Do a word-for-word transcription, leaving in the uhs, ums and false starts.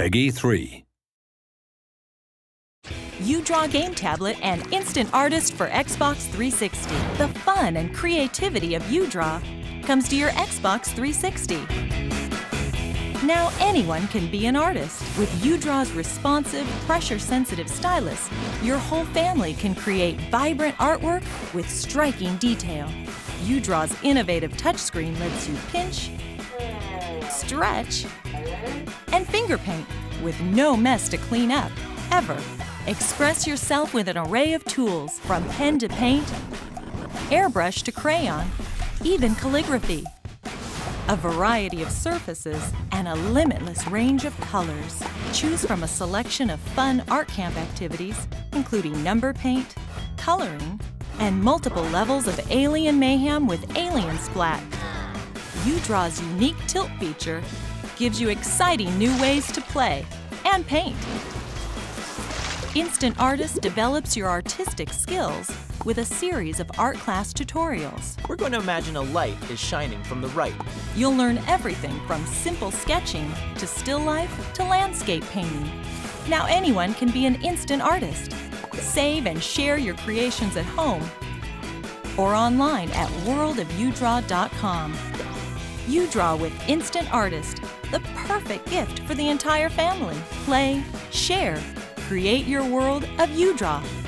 Peggy three. uDraw GameTablet and Instant Artist for Xbox three sixty. The fun and creativity of uDraw comes to your Xbox three sixty. Now anyone can be an artist. With uDraw's responsive, pressure-sensitive stylus, your whole family can create vibrant artwork with striking detail. uDraw's innovative touchscreen lets you pinch, stretch, and finger paint with no mess to clean up, ever. Express yourself with an array of tools, from pen to paint, airbrush to crayon, even calligraphy. A variety of surfaces and a limitless range of colors. Choose from a selection of fun art camp activities, including number paint, coloring, and multiple levels of alien mayhem with Alien Splat. uDraw's unique tilt feature gives you exciting new ways to play and paint. Instant Artist develops your artistic skills with a series of art class tutorials. We're going to imagine a light is shining from the right. You'll learn everything from simple sketching to still life to landscape painting. Now anyone can be an Instant Artist. Save and share your creations at home or online at world of you draw dot com. uDraw with Instant Artist, the perfect gift for the entire family. Play, share, create your world of uDraw.